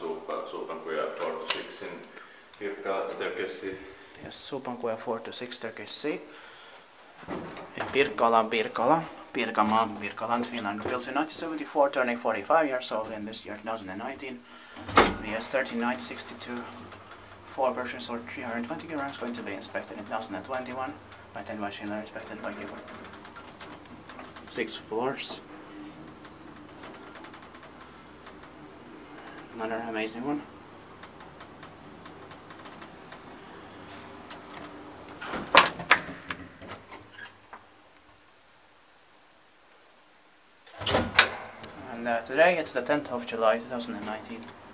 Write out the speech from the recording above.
Suupankuja 4-6 in Pirkkala, Staircase C. Yes, Suupankuja 4-6, Staircase C. In Pirkkala, Pirkanmaa, Pirkkala, Finland, built in 1974, turning 45 years old in this year 2019. VS3962, 4 versions or 320 kilograms, going to be inspected in 2021 by 10 machinery inspected by Keyboard. 6 floors. Another amazing one. And today it's the 10th of July 2019.